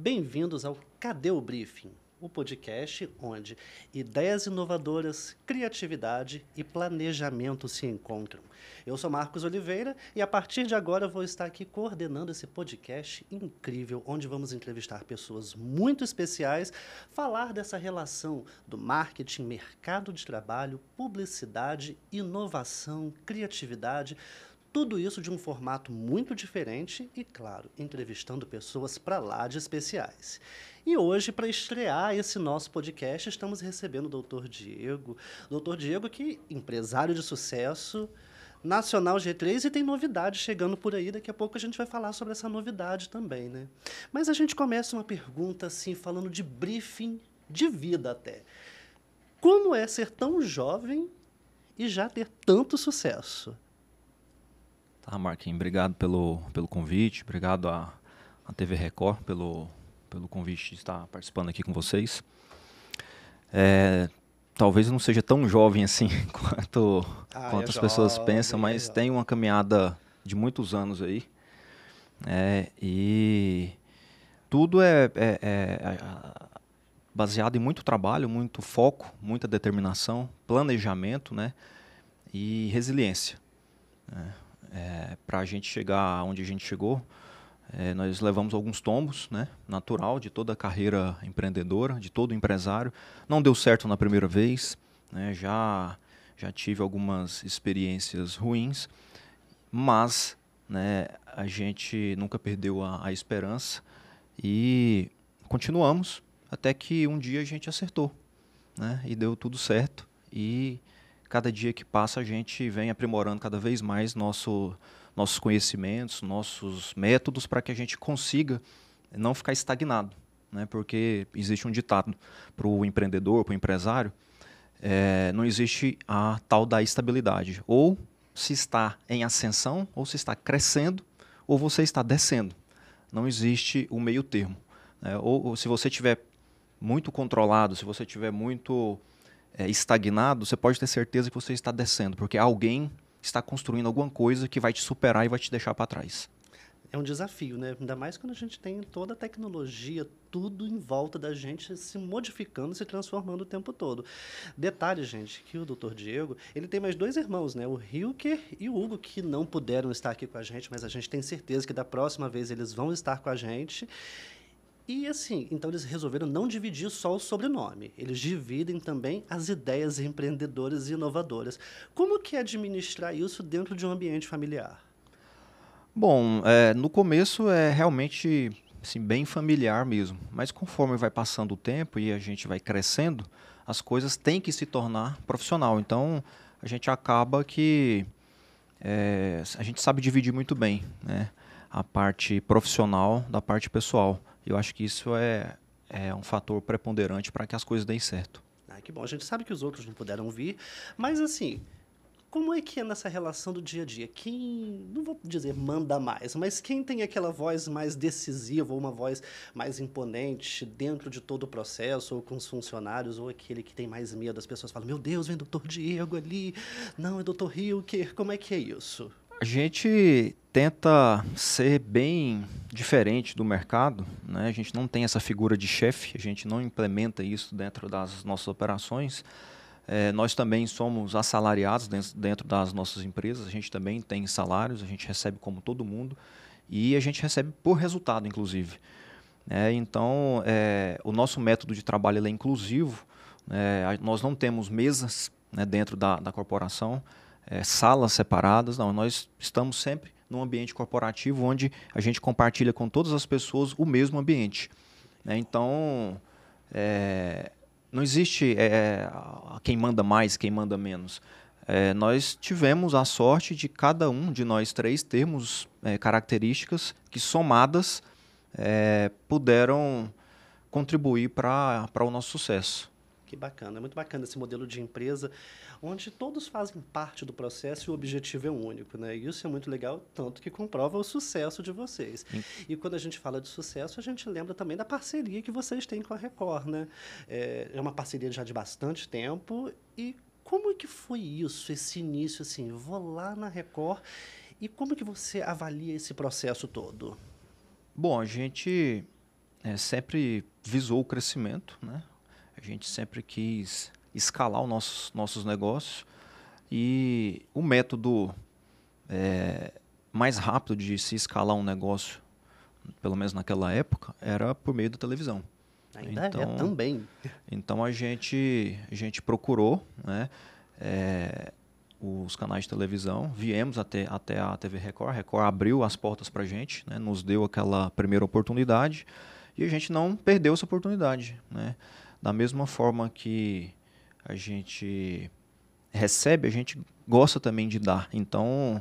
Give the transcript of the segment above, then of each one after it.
Bem-vindos ao Cadê o Briefing, o podcast onde ideias inovadoras, criatividade e planejamento se encontram. Eu sou Marcos Oliveira e a partir de agora vou estar aqui coordenando esse podcast incrível, onde vamos entrevistar pessoas muito especiais, falar dessa relação do marketing, mercado de trabalho, publicidade, inovação, criatividade. Tudo isso de um formato muito diferente e, claro, entrevistando pessoas para lá de especiais. E hoje, para estrear esse nosso podcast, estamos recebendo o doutor Diego. Doutor Diego, que é empresário de sucesso, nacional G3, e tem novidade chegando por aí. Daqui a pouco a gente vai falar sobre essa novidade também, né? Mas a gente começa uma pergunta, assim, falando de briefing de vida até. Como é ser tão jovem e já ter tanto sucesso? Ah, Marquinhos, obrigado pelo convite, obrigado à TV Record pelo convite de estar participando aqui com vocês. Talvez não seja tão jovem assim quanto as pessoas pensam, mas tem uma caminhada de muitos anos aí. E tudo é baseado em muito trabalho, muito foco, muita determinação, planejamento, né, e resiliência, né? Para a gente chegar onde a gente chegou, nós levamos alguns tombos, né? Natural de toda a carreira empreendedora, de todo empresário. Não deu certo na primeira vez, né? Já tive algumas experiências ruins, mas, né, a gente nunca perdeu a esperança e continuamos até que um dia a gente acertou, né? E deu tudo certo. E cada dia que passa, a gente vem aprimorando cada vez mais nossos conhecimentos, nossos métodos, para que a gente consiga não ficar estagnado, né? Porque existe um ditado para o empreendedor, para o empresário, não existe a tal da estabilidade. Ou se está em ascensão, ou se está crescendo, ou você está descendo. Não existe o meio termo, né? Ou se você estiver muito controlado, se você estiver muito estagnado, você pode ter certeza que você está descendo, porque alguém está construindo alguma coisa que vai te superar e vai te deixar para trás. É um desafio, né? Ainda mais quando a gente tem toda a tecnologia, tudo em volta da gente se modificando, se transformando o tempo todo. Detalhe, gente, que o doutor Diego, ele tem mais dois irmãos, né? O Hilker e o Hugo, que não puderam estar aqui com a gente, mas a gente tem certeza que da próxima vez eles vão estar com a gente. E assim, então eles resolveram não dividir só o sobrenome, eles dividem também as ideias empreendedoras e inovadoras. Como que é administrar isso dentro de um ambiente familiar? Bom, no começo é realmente assim, bem familiar mesmo, mas conforme vai passando o tempo e a gente vai crescendo, as coisas têm que se tornar profissional. Então a gente acaba que a gente sabe dividir muito bem, né, a parte profissional da parte pessoal. Eu acho que isso é um fator preponderante para que as coisas deem certo. Ah, que bom. A gente sabe que os outros não puderam vir, mas assim, como é que é nessa relação do dia a dia? Quem, não vou dizer manda mais, mas quem tem aquela voz mais decisiva ou uma voz mais imponente dentro de todo o processo, ou com os funcionários, ou aquele que tem mais medo? As pessoas falam, meu Deus, vem o doutor Diego ali, não, é o doutor Hilker. Como é que é isso? A gente tenta ser bem diferente do mercado, né? A gente não tem essa figura de chefe, a gente não implementa isso dentro das nossas operações. Nós também somos assalariados dentro das nossas empresas, a gente também tem salários, a gente recebe como todo mundo e a gente recebe por resultado, inclusive. Então, o nosso método de trabalho ele é inclusivo, nós não temos mesas, né, dentro da corporação, salas separadas, não, nós estamos sempre num ambiente corporativo onde a gente compartilha com todas as pessoas o mesmo ambiente, né? Então, não existe quem manda mais, quem manda menos. Nós tivemos a sorte de cada um de nós três termos características que, somadas, puderam contribuir para o nosso sucesso. Que bacana, é muito bacana esse modelo de empresa onde todos fazem parte do processo e o objetivo é único, né? E isso é muito legal, tanto que comprova o sucesso de vocês. E quando a gente fala de sucesso, a gente lembra também da parceria que vocês têm com a Record, né? É uma parceria já de bastante tempo. E como é que foi isso, esse início, assim, vou lá na Record, e como é que você avalia esse processo todo? Bom, a gente sempre visou o crescimento, né? A gente sempre quis escalar os nossos negócios, e o método mais rápido de se escalar um negócio, pelo menos naquela época, era por meio da televisão. Ainda então, é também. Então a gente procurou, né, os canais de televisão, viemos até a TV Record. A Record abriu as portas para a gente, né, nos deu aquela primeira oportunidade e a gente não perdeu essa oportunidade, né? Da mesma forma que a gente recebe, a gente gosta também de dar. Então,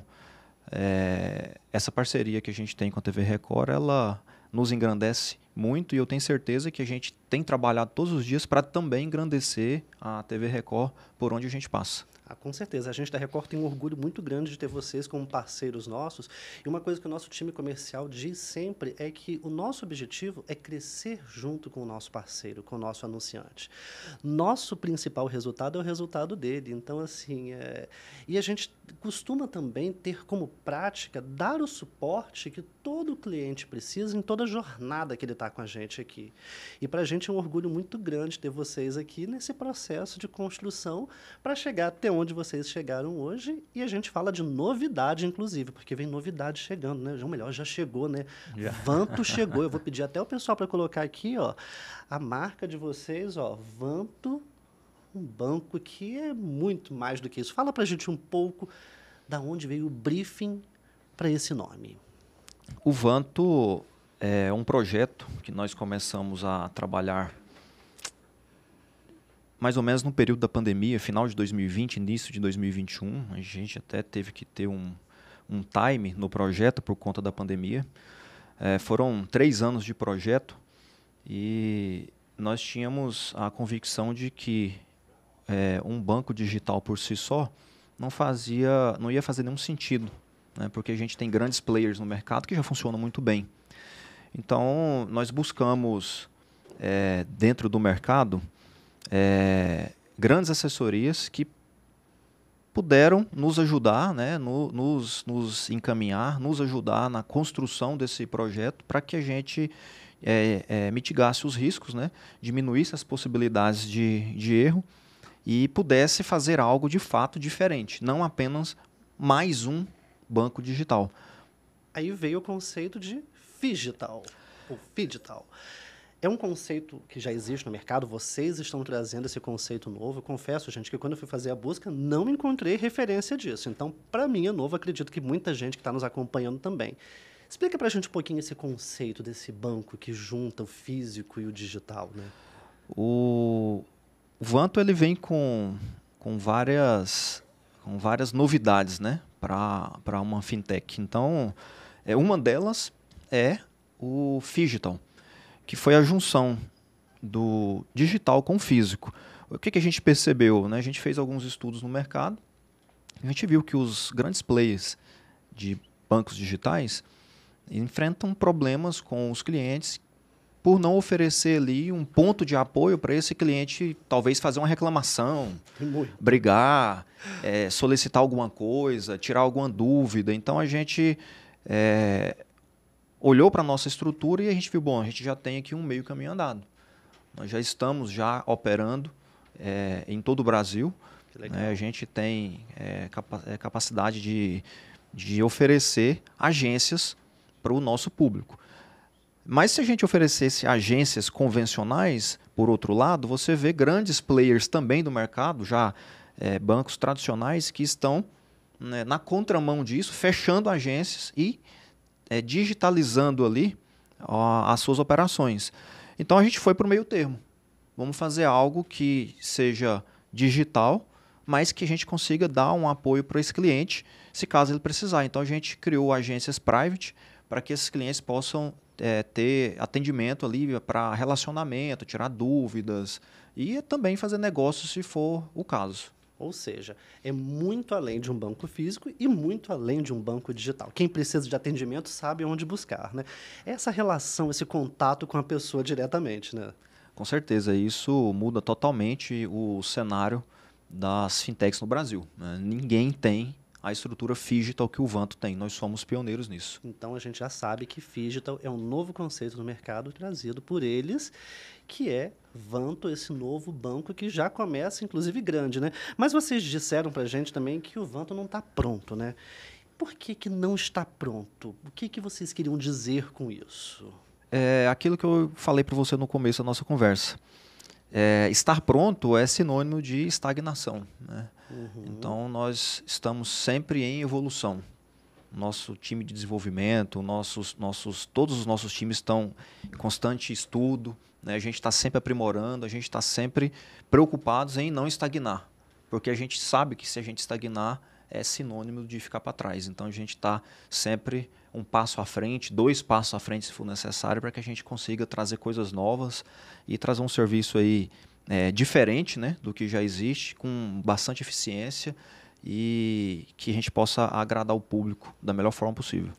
essa parceria que a gente tem com a TV Record, ela nos engrandece muito, e eu tenho certeza que a gente tem trabalhado todos os dias para também engrandecer a TV Record por onde a gente passa. Ah, com certeza. A gente da Record tem um orgulho muito grande de ter vocês como parceiros nossos. E uma coisa que o nosso time comercial diz sempre é que o nosso objetivo é crescer junto com o nosso parceiro, com o nosso anunciante. Nosso principal resultado é o resultado dele. Então, assim, e a gente costuma também ter como prática dar o suporte que todo cliente precisa em toda a jornada que ele está com a gente aqui. E para a gente é um orgulho muito grande ter vocês aqui nesse processo de construção para chegar até onde vocês chegaram hoje. E a gente fala de novidade, inclusive, porque vem novidade chegando, né? Ou melhor, já chegou, né? Yeah. Vanto chegou. Eu vou pedir até o pessoal para colocar aqui, ó, a marca de vocês, ó, Vanto, um banco que é muito mais do que isso. Fala para a gente um pouco da onde veio o briefing para esse nome. O Vanto é um projeto que nós começamos a trabalhar mais ou menos no período da pandemia, final de 2020, início de 2021. A gente até teve que ter um time no projeto por conta da pandemia. Foram 3 anos de projeto e nós tínhamos a convicção de que um banco digital por si só não ia fazer nenhum sentido, né? Porque a gente tem grandes players no mercado que já funcionam muito bem. Então, nós buscamos, dentro do mercado, grandes assessorias que puderam nos ajudar, né, nos encaminhar, nos ajudar na construção desse projeto para que a gente mitigasse os riscos, né, diminuísse as possibilidades de erro e pudesse fazer algo de fato diferente, não apenas mais um banco digital. Aí veio o conceito de FIGITAL, ou FIGITAL. É um conceito que já existe no mercado, vocês estão trazendo esse conceito novo. Eu confesso, gente, que quando eu fui fazer a busca, não encontrei referência disso. Então, para mim, é novo, acredito que muita gente que está nos acompanhando também. Explica para a gente um pouquinho esse conceito desse banco que junta o físico e o digital, né? O Vanto, ele vem com várias novidades, né, para uma fintech. Então, uma delas é o FIGITAL, que foi a junção do digital com o físico. O que a gente percebeu, né? A gente fez alguns estudos no mercado, a gente viu que os grandes players de bancos digitais enfrentam problemas com os clientes por não oferecer ali um ponto de apoio para esse cliente talvez fazer uma reclamação, brigar, solicitar alguma coisa, tirar alguma dúvida. Então, a gente olhou para a nossa estrutura e a gente viu, bom, a gente já tem aqui um meio caminho andado. Nós já estamos operando em todo o Brasil. A gente tem capacidade de oferecer agências para o nosso público. Mas se a gente oferecesse agências convencionais, por outro lado, você vê grandes players também do mercado, já bancos tradicionais que estão, né, na contramão disso, fechando agências e digitalizando ali as suas operações. Então, a gente foi para o meio termo. Vamos fazer algo que seja digital, mas que a gente consiga dar um apoio para esse cliente, se caso ele precisar. Então, a gente criou agências private para que esses clientes possam ter atendimento ali para relacionamento, tirar dúvidas e também fazer negócio se for o caso. Ou seja, é muito além de um banco físico e muito além de um banco digital. Quem precisa de atendimento sabe onde buscar, né? Essa relação, esse contato com a pessoa diretamente, né? Com certeza, isso muda totalmente o cenário das fintechs no Brasil, né? Ninguém tem a estrutura FIGITAL que o Vanto tem. Nós somos pioneiros nisso. Então, a gente já sabe que FIGITAL é um novo conceito no mercado trazido por eles, que é Vanto, esse novo banco que já começa, inclusive, grande, né? Mas vocês disseram para a gente também que o Vanto não está pronto, né? Por que que não está pronto? O que que vocês queriam dizer com isso? É aquilo que eu falei para você no começo da nossa conversa. É, estar pronto é sinônimo de estagnação, né? Uhum. Então, nós estamos sempre em evolução. Nosso time de desenvolvimento, todos os nossos times estão em constante estudo, né? A gente está sempre aprimorando, a gente está sempre preocupados em não estagnar, porque a gente sabe que se a gente estagnar, é sinônimo de ficar para trás. Então, a gente está sempre um passo à frente, dois passos à frente, se for necessário, para que a gente consiga trazer coisas novas e trazer um serviço aí, diferente, né, do que já existe, com bastante eficiência e que a gente possa agradar o público da melhor forma possível.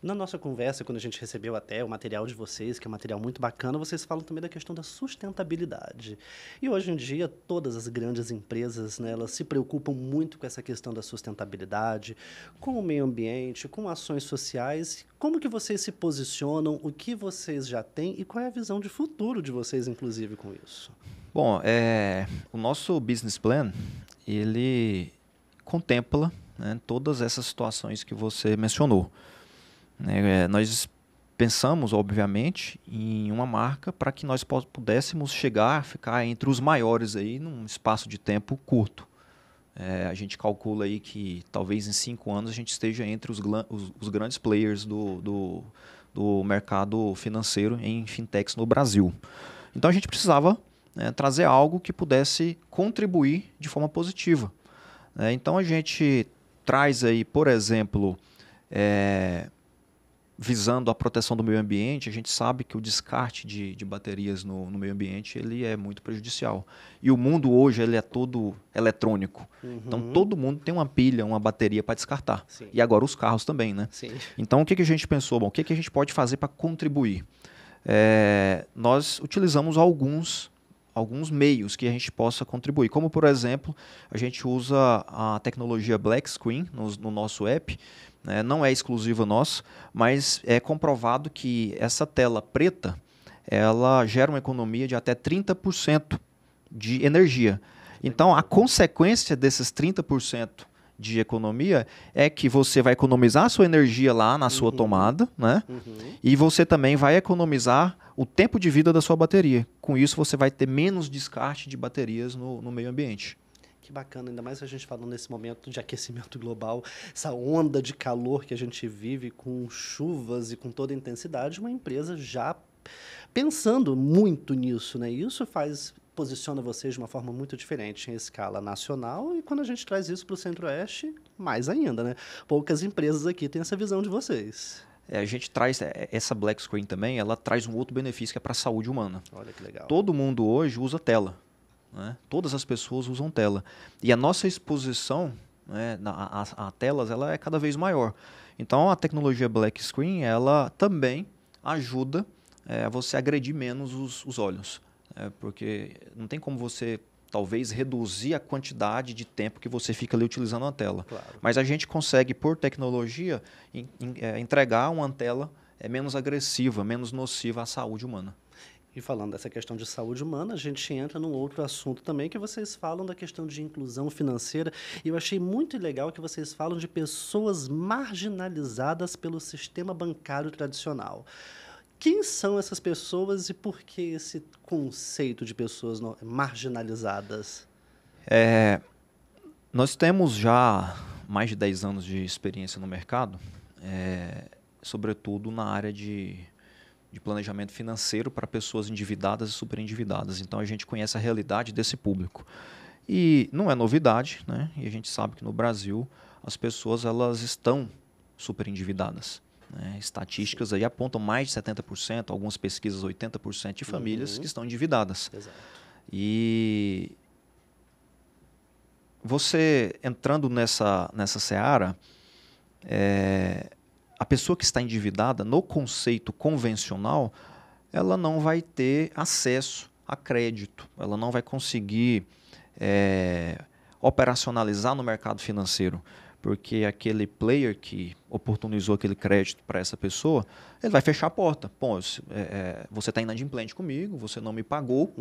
Na nossa conversa, quando a gente recebeu até o material de vocês, que é um material muito bacana, vocês falam também da questão da sustentabilidade. E hoje em dia, todas as grandes empresas, né, elas se preocupam muito com essa questão da sustentabilidade, com o meio ambiente, com ações sociais. Como que vocês se posicionam, o que vocês já têm e qual é a visão de futuro de vocês, inclusive, com isso? Bom, o nosso business plan, ele contempla, né, todas essas situações que você mencionou. Nós pensamos, obviamente, em uma marca para que nós pudéssemos ficar entre os maiores aí num espaço de tempo curto. A gente calcula aí que talvez em 5 anos a gente esteja entre os grandes players do mercado financeiro em fintechs no Brasil. Então, a gente precisava, né, trazer algo que pudesse contribuir de forma positiva. Então, a gente traz aí, por exemplo, visando a proteção do meio ambiente, a gente sabe que o descarte de baterias no meio ambiente, ele é muito prejudicial. E o mundo hoje, ele é todo eletrônico. Uhum. Então, todo mundo tem uma pilha, uma bateria para descartar. Sim. E agora os carros também, né? Sim. Então, o que que a gente pensou? Bom, o que que a gente pode fazer para contribuir? Nós utilizamos alguns meios que a gente possa contribuir. Como, por exemplo, a gente usa a tecnologia Black Screen no nosso app. Não é exclusiva nossa, mas é comprovado que essa tela preta, ela gera uma economia de até 30% de energia. Então, a consequência desses 30% de economia é que você vai economizar a sua energia lá na sua tomada, né? E você também vai economizar o tempo de vida da sua bateria. Com isso, você vai ter menos descarte de baterias no meio ambiente. Que bacana, ainda mais a gente falando nesse momento de aquecimento global, essa onda de calor que a gente vive com chuvas e com toda a intensidade, uma empresa já pensando muito nisso, né? Isso posiciona vocês de uma forma muito diferente em escala nacional e quando a gente traz isso para o Centro-Oeste, mais ainda, né? Poucas empresas aqui têm essa visão de vocês. A gente traz essa Black Screen também, ela traz um outro benefício que é para a saúde humana. Olha que legal. Todo mundo hoje usa tela. Né? Todas as pessoas usam tela. E a nossa exposição, né, a telas, ela é cada vez maior. Então, a tecnologia Black Screen, ela também ajuda a você agredir menos os olhos. Porque não tem como você, talvez, reduzir a quantidade de tempo que você fica ali utilizando a tela. Claro. Mas a gente consegue, por tecnologia, entregar uma tela menos agressiva, menos nociva à saúde humana. E falando dessa questão de saúde humana, a gente entra num outro assunto também, que vocês falam da questão de inclusão financeira. E eu achei muito legal que vocês falam de pessoas marginalizadas pelo sistema bancário tradicional. Quem são essas pessoas e por que esse conceito de pessoas marginalizadas? Nós temos já mais de 10 anos de experiência no mercado, sobretudo na área de planejamento financeiro para pessoas endividadas e superendividadas. Então, a gente conhece a realidade desse público. E não é novidade, né? E a gente sabe que no Brasil as pessoas elas estão superendividadas, né? Estatísticas aí apontam mais de 70%, algumas pesquisas 80% de famílias que estão endividadas. Exato. E você entrando nessa seara, a pessoa que está endividada, no conceito convencional, ela não vai ter acesso a crédito, ela não vai conseguir operacionalizar no mercado financeiro, porque aquele player que oportunizou aquele crédito para essa pessoa, ele vai fechar a porta. Pô, você está inadimplente comigo, você não me pagou,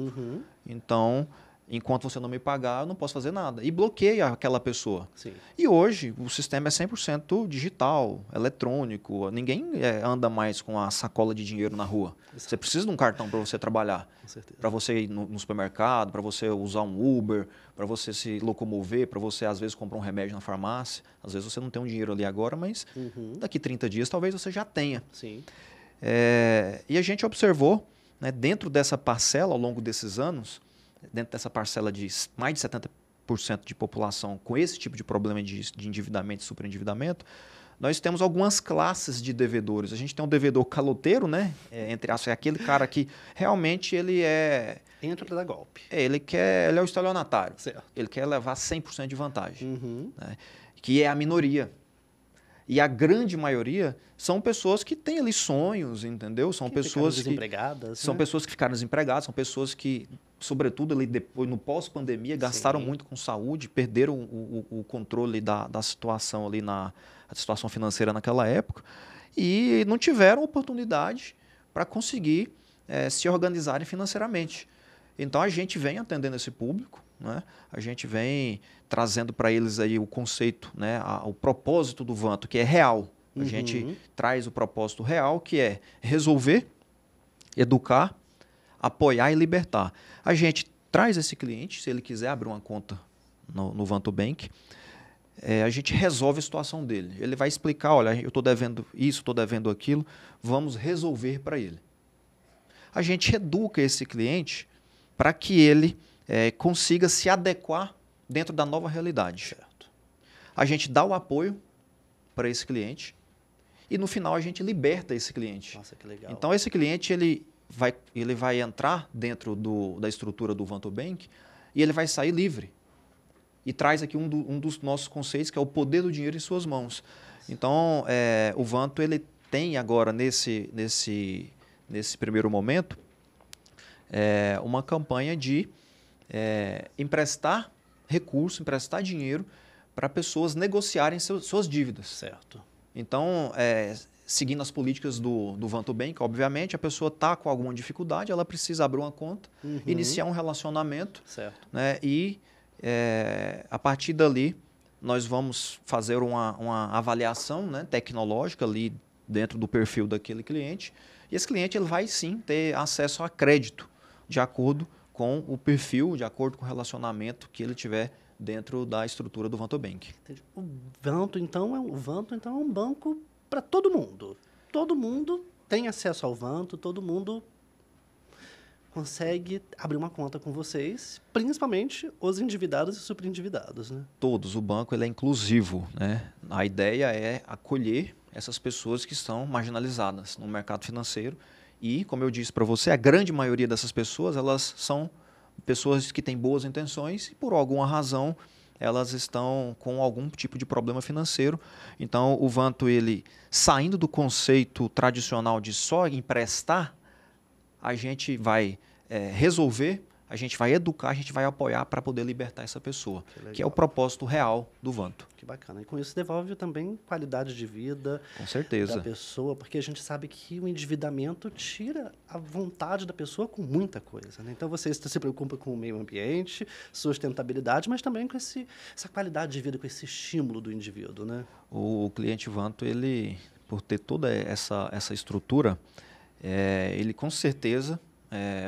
então, enquanto você não me pagar, eu não posso fazer nada. E bloqueia aquela pessoa. Sim. E hoje, o sistema é 100% digital, eletrônico. Ninguém anda mais com a sacola de dinheiro na rua. Exato. Você precisa de um cartão para você trabalhar. Para você ir no supermercado, para você usar um Uber, para você se locomover, para você, às vezes, comprar um remédio na farmácia. Às vezes, você não tem um dinheiro ali agora, mas daqui 30 dias, talvez você já tenha. Sim. E a gente observou, né, dentro dessa parcela, ao longo desses anos, dentro dessa parcela de mais de 70% de população com esse tipo de problema de endividamento e superendividamento, nós temos algumas classes de devedores. A gente tem um devedor caloteiro, né? Entre aspas, é aquele cara que realmente ele é... Entra para dar golpe. Ele é o estelionatário. Certo. Ele quer levar 100% de vantagem, né? Que é a minoria. E a grande maioria são pessoas que têm ali sonhos, entendeu? São pessoas desempregadas, são pessoas que ficaram desempregadas, são pessoas que, sobretudo ali depois, no pós-pandemia, gastaram muito com saúde, perderam o controle da situação ali a situação financeira naquela época e não tiveram oportunidade para conseguir se organizarem financeiramente. Então a gente vem atendendo esse público, né? A gente vem trazendo para eles aí o conceito, né? O propósito do Vanto, que é real. A gente traz o propósito real, que é resolver, educar, apoiar e libertar. A gente traz esse cliente, se ele quiser abrir uma conta no Vanto Bank, a gente resolve a situação dele. Ele vai explicar, olha, eu estou devendo isso, estou devendo aquilo, vamos resolver para ele. A gente educa esse cliente para que ele consiga se adequar dentro da nova realidade. Certo. A gente dá o apoio para esse cliente e, no final, a gente liberta esse cliente. Nossa, que legal. Então, esse cliente ele vai entrar dentro da estrutura do Vanto Bank e ele vai sair livre. E traz aqui um dos nossos conceitos, que é o poder do dinheiro em suas mãos. Nossa. Então, o Vanto ele tem agora, nesse primeiro momento, uma campanha de emprestar recurso, emprestar dinheiro para pessoas negociarem suas dívidas. Certo. Então, seguindo as políticas do Vanto Bank, obviamente, a pessoa está com alguma dificuldade, ela precisa abrir uma conta, iniciar um relacionamento. Certo. Né, e, a partir dali, nós vamos fazer uma avaliação, né, tecnológica ali dentro do perfil daquele cliente. E esse cliente ele vai, sim, ter acesso a crédito, de acordo com o perfil, de acordo com o relacionamento que ele tiver dentro da estrutura do Vanto Bank. O Vanto, então, é um banco para todo mundo. Todo mundo tem acesso ao Vanto, todo mundo consegue abrir uma conta com vocês, principalmente os endividados e superendividados, né? Todos. O banco ele é inclusivo, né? A ideia é acolher essas pessoas que são marginalizadas no mercado financeiro. E, como eu disse para você, a grande maioria dessas pessoas, elas são pessoas que têm boas intenções e, por alguma razão, elas estão com algum tipo de problema financeiro. Então, o Vanto, ele, saindo do conceito tradicional de só emprestar, a gente vai resolver, a gente vai educar, a gente vai apoiar para poder libertar essa pessoa, que é o propósito real do Vanto. Que bacana. E com isso devolve também qualidade de vida, com certeza, da pessoa, porque a gente sabe que o endividamento tira a vontade da pessoa com muita coisa, né? Então você se preocupa com o meio ambiente, sustentabilidade, mas também com essa qualidade de vida, com esse estímulo do indivíduo, né? O cliente Vanto, ele, por ter toda essa estrutura, ele com certeza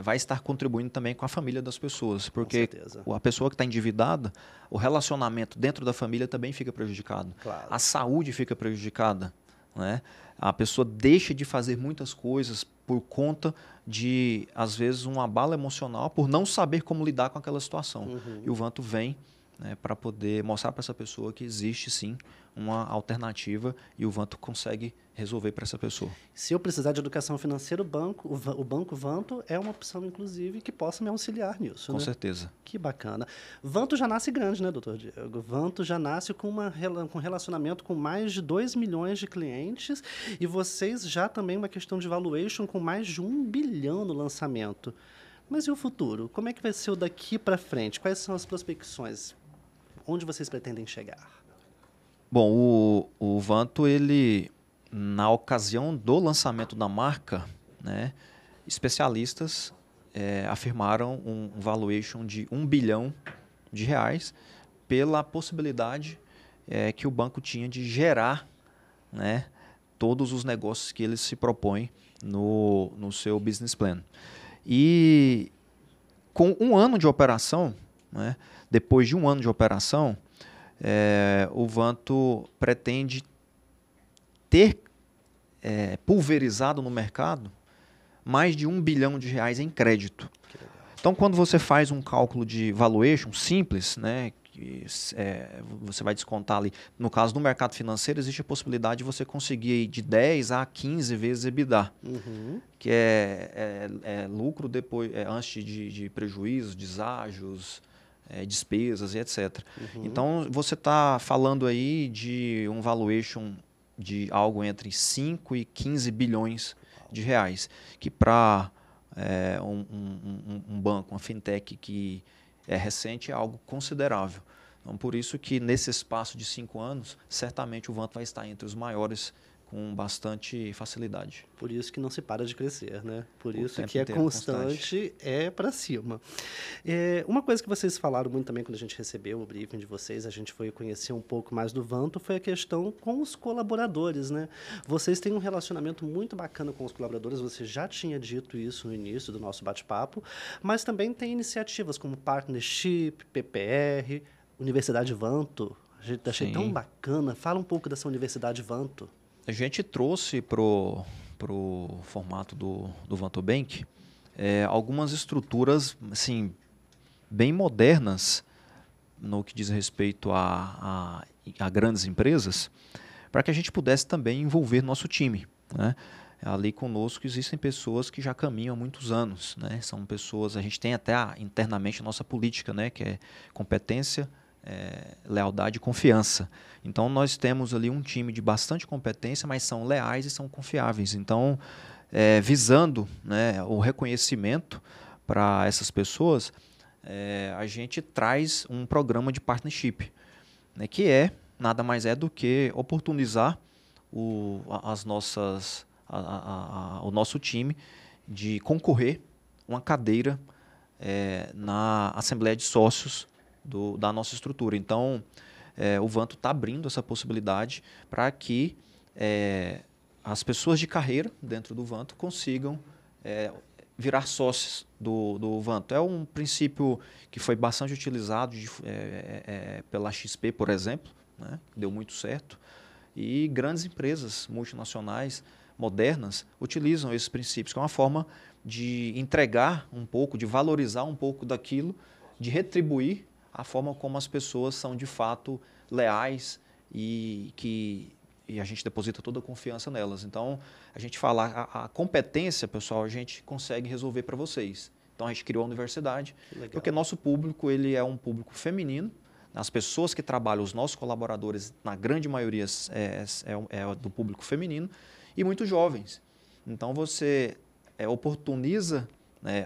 vai estar contribuindo também com a família das pessoas, porque a pessoa que está endividada, o relacionamento dentro da família também fica prejudicado. Claro. A saúde fica prejudicada, né? A pessoa deixa de fazer muitas coisas por conta de, às vezes, um abalo emocional, por não saber como lidar com aquela situação. E o Vanto vem, né, para poder mostrar para essa pessoa que existe, sim, uma alternativa e o Vanto consegue resolver para essa pessoa. Se eu precisar de educação financeira, o Banco Vanto é uma opção, inclusive, que possa me auxiliar nisso. Com certeza. Que bacana. Vanto já nasce grande, né, doutor Diego? Vanto já nasce com um relacionamento com mais de 2 milhões de clientes e vocês já também uma questão de valuation com mais de 1 bilhão no lançamento. Mas e o futuro? Como é que vai ser o daqui para frente? Quais são as prospecções? Onde vocês pretendem chegar? Bom, o Vanto, ele, na ocasião do lançamento da marca, né, especialistas afirmaram um valuation de R$1 bilhão pela possibilidade que o banco tinha de gerar, né, todos os negócios que ele se propõe no seu business plan. E com um ano de operação, né, depois de um ano de operação, o Vanto pretende ter pulverizado no mercado mais de R$1 bilhão em crédito. Então, quando você faz um cálculo de valuation simples, né, você vai descontar ali, no caso do mercado financeiro, existe a possibilidade de você conseguir ir de 10 a 15 vezes EBITDA, que é lucro depois, antes de prejuízos, deságios, despesas e etc. Então, você está falando aí de um valuation de algo entre 5 e 15 bilhões de reais, que para um banco, uma fintech que é recente, é algo considerável. Então, por isso que nesse espaço de 5 anos, certamente o Vanto vai estar entre os maiores com bastante facilidade. Por isso que não se para de crescer, né? Por isso que é constante, é para cima. Uma coisa que vocês falaram muito também quando a gente recebeu o briefing de vocês, a gente foi conhecer um pouco mais do Vanto, foi a questão com os colaboradores, né? Vocês têm um relacionamento muito bacana com os colaboradores, você já tinha dito isso no início do nosso bate-papo, mas também tem iniciativas como Partnership, PPR, Universidade Vanto. A gente achei tão bacana. Fala um pouco dessa Universidade Vanto. A gente trouxe para o formato do Vanto Bank algumas estruturas assim, bem modernas no que diz respeito a grandes empresas, para que a gente pudesse também envolver nosso time, né? Ali conosco existem pessoas que já caminham há muitos anos, né? São pessoas, a gente tem até internamente a nossa política, né? Que é competência, lealdade e confiança. Então, nós temos ali um time de bastante competência, mas são leais e são confiáveis. Então, visando, né, o reconhecimento para essas pessoas, a gente traz um programa de partnership, né, que nada mais é do que oportunizar o nosso time de concorrer uma cadeira na Assembleia de Sócios da nossa estrutura. Então, o Vanto está abrindo essa possibilidade para que as pessoas de carreira dentro do Vanto consigam virar sócios do Vanto. É um princípio que foi bastante utilizado pela XP, por exemplo, né? Deu muito certo. E grandes empresas multinacionais modernas utilizam esses princípios, que é uma forma de entregar um pouco, de valorizar um pouco daquilo, de retribuir a forma como as pessoas são de fato leais e a gente deposita toda a confiança nelas. Então, a gente fala, a competência, pessoal, a gente consegue resolver para vocês. Então, a gente criou a universidade, porque nosso público ele é um público feminino. As pessoas que trabalham, os nossos colaboradores, na grande maioria é do público feminino e muito jovens. Então, você oportuniza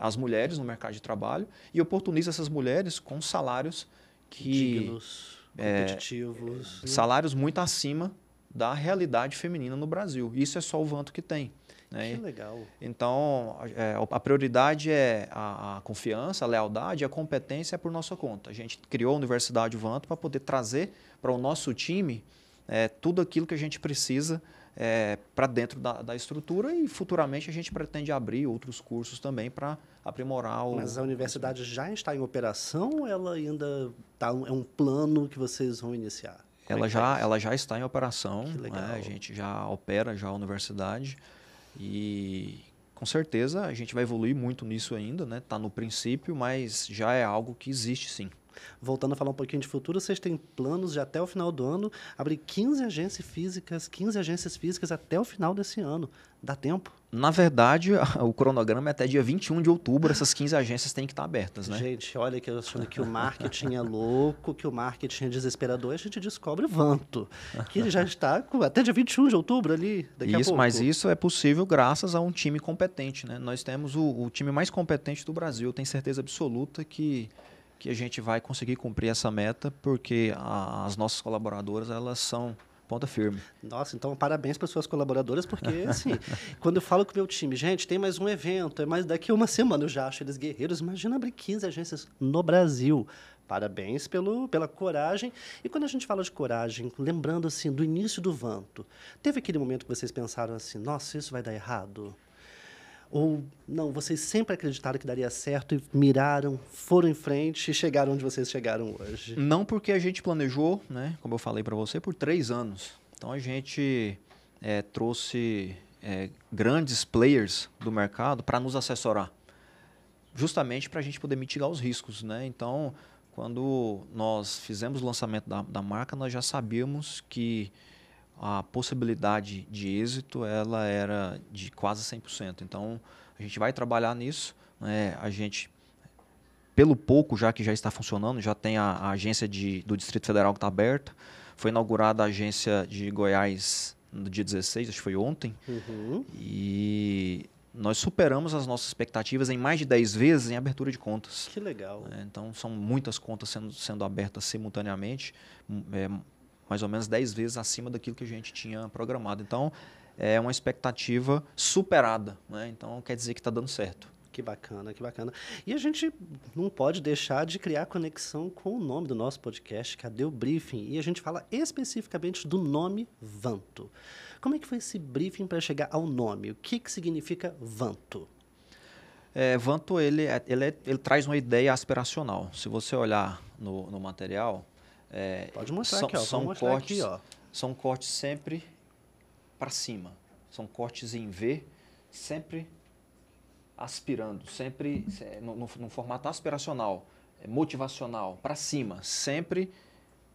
as mulheres no mercado de trabalho e oportuniza essas mulheres com salários dignos, competitivos, salários muito acima da realidade feminina no Brasil. Isso é só o Vanto que tem, né? Que legal. Então, a prioridade é a confiança, a lealdade, a competência é por nossa conta. A gente criou a Universidade Vanto para poder trazer para o nosso time tudo aquilo que a gente precisa para dentro da estrutura, e futuramente a gente pretende abrir outros cursos também para aprimorar o... Mas a universidade já está em operação ou ela ainda é um plano que vocês vão iniciar? Ela já está em operação, né? A gente já opera já a universidade e com certeza a gente vai evoluir muito nisso ainda, né? Está no princípio, mas já é algo que existe sim. Voltando a falar um pouquinho de futuro, vocês têm planos de até o final do ano abrir 15 agências físicas até o final desse ano. Dá tempo? Na verdade, o cronograma é até dia 21 de outubro, essas 15 agências têm que estar abertas, né? Gente, olha que eu achando que o marketing é louco, que o marketing é desesperador, a gente descobre o Vanto, que ele já está até dia 21 de outubro ali, daqui a pouco. Mas isso é possível graças a um time competente, né? Nós temos o time mais competente do Brasil, tenho certeza absoluta que... que a gente vai conseguir cumprir essa meta, porque as nossas colaboradoras, elas são ponta firme. Nossa, então parabéns para as suas colaboradoras, porque assim, quando eu falo com o meu time, gente, tem mais um evento, é mais daqui a uma semana, eu já acho eles guerreiros. Imagina abrir 15 agências no Brasil. Parabéns pela coragem. E quando a gente fala de coragem, lembrando assim do início do Vanto, teve aquele momento que vocês pensaram assim, nossa, isso vai dar errado? Ou não, vocês sempre acreditaram que daria certo e miraram, foram em frente e chegaram onde vocês chegaram hoje? Não, porque a gente planejou, né, como eu falei para você, por 3 anos. Então a gente trouxe grandes players do mercado para nos assessorar, justamente para a gente poder mitigar os riscos, né? Então, quando nós fizemos o lançamento da marca, nós já sabíamos que a possibilidade de êxito ela era de quase 100%. Então, a gente vai trabalhar nisso. Né? A gente, pelo pouco já que já está funcionando, já tem a agência do Distrito Federal que está aberta. Foi inaugurada a agência de Goiás no dia 16, acho que foi ontem. Uhum. E nós superamos as nossas expectativas em mais de 10 vezes em abertura de contas. Que legal. Então, são muitas contas sendo abertas simultaneamente, mais ou menos 10 vezes acima daquilo que a gente tinha programado. Então, é uma expectativa superada, né? Então, quer dizer que está dando certo. Que bacana, que bacana. E a gente não pode deixar de criar conexão com o nome do nosso podcast, Cadê o Briefing? E a gente fala especificamente do nome Vanto. Como é que foi esse briefing para chegar ao nome? O que significa Vanto? Vanto, ele traz uma ideia aspiracional. Se você olhar no material... Pode mostrar aqui, ó. São cortes, aqui, ó. São cortes sempre para cima. São cortes em V, sempre... aspirando, sempre no formato aspiracional, motivacional, para cima, sempre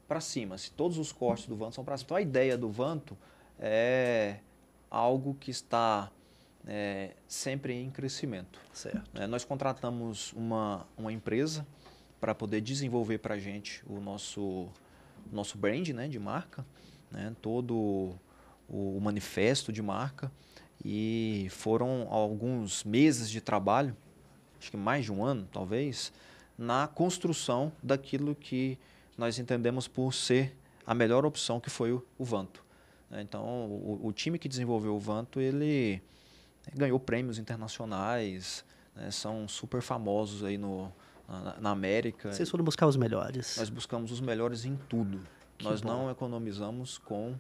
para cima. Se todos os cortes do Vanto são para cima. Então, a ideia do Vanto é algo que está sempre em crescimento. Certo. Nós contratamos uma empresa para poder desenvolver para a gente o nosso brand, né, de marca, né, todo o manifesto de marca. E foram alguns meses de trabalho, acho que mais de um ano, talvez, na construção daquilo que nós entendemos por ser a melhor opção, que foi o Vanto. Então, o time que desenvolveu o Vanto, ele ganhou prêmios internacionais, né? São super famosos aí na América. Vocês foram buscar os melhores? Nós buscamos os melhores em tudo. Nós não economizamos com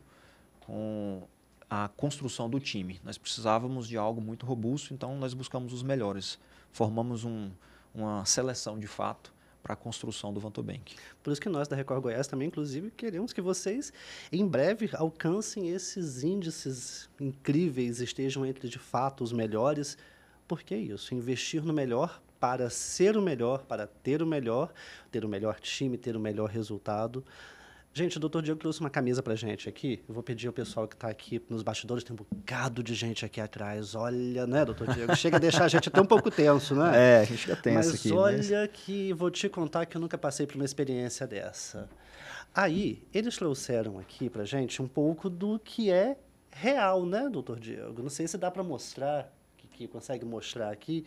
a construção do time. Nós precisávamos de algo muito robusto, então nós buscamos os melhores. Formamos uma seleção, de fato, para a construção do Vanto Bank. Por isso que nós, da Record Goiás, também, inclusive, queremos que vocês, em breve, alcancem esses índices incríveis, estejam entre, de fato, os melhores. Porque é isso, investir no melhor para ser o melhor, para ter o melhor time, ter o melhor resultado. Gente, o doutor Diego trouxe uma camisa pra gente aqui. Eu vou pedir ao pessoal que está aqui nos bastidores, tem um bocado de gente aqui atrás. Olha, né, doutor Diego? Chega a deixar a gente até um pouco tenso, né? É, a gente fica tenso aqui. Mas olha que vou te contar que eu nunca passei por uma experiência dessa. Aí, eles trouxeram aqui pra gente um pouco do que é real, né, doutor Diego? Não sei se dá para mostrar, que consegue mostrar aqui,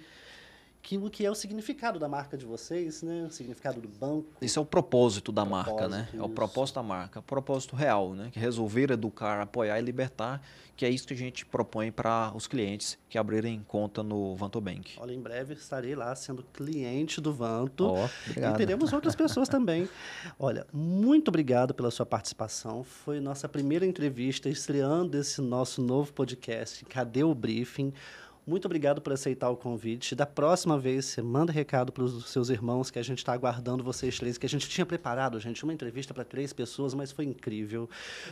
o que é o significado da marca de vocês, né? O significado do banco. Isso é o propósito da marca, né? É o propósito da marca, o propósito real, né? Que resolver, educar, apoiar e libertar, que é isso que a gente propõe para os clientes que abrirem conta no Vanto Bank. Olha, em breve estarei lá sendo cliente do Vanto. E teremos outras pessoas também. Olha, muito obrigado pela sua participação. Foi nossa primeira entrevista estreando esse nosso novo podcast, Cadê o Briefing? Muito obrigado por aceitar o convite. Da próxima vez, você manda recado para os seus irmãos, que a gente está aguardando vocês três, que a gente tinha preparado, gente, uma entrevista para 3 pessoas, mas foi incrível.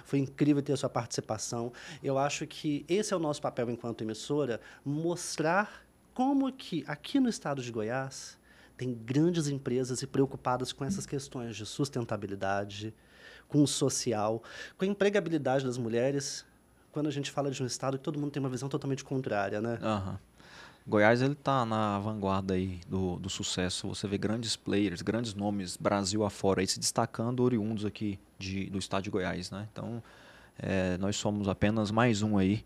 Foi incrível ter a sua participação. Eu acho que esse é o nosso papel enquanto emissora, mostrar como que aqui no estado de Goiás tem grandes empresas preocupadas com essas questões de sustentabilidade, com o social, com a empregabilidade das mulheres. Quando a gente fala de um estado que todo mundo tem uma visão totalmente contrária, né? Uhum. Goiás, ele está na vanguarda aí do sucesso. Você vê grandes players, grandes nomes, Brasil afora, aí se destacando, oriundos aqui do estado de Goiás, né? Então, nós somos apenas mais um aí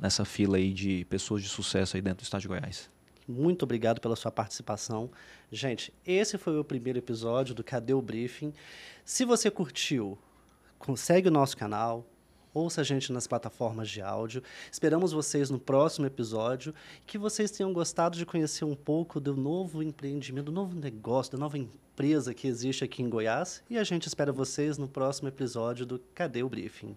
nessa fila aí de pessoas de sucesso aí dentro do estado de Goiás. muito obrigado pela sua participação. Gente, esse foi o primeiro episódio do Cadê o Briefing? Se você curtiu, segue o nosso canal, ouça a gente nas plataformas de áudio. Esperamos vocês no próximo episódio, que vocês tenham gostado de conhecer um pouco do novo empreendimento, do novo negócio, da nova empresa que existe aqui em Goiás. E a gente espera vocês no próximo episódio do Cadê o Briefing?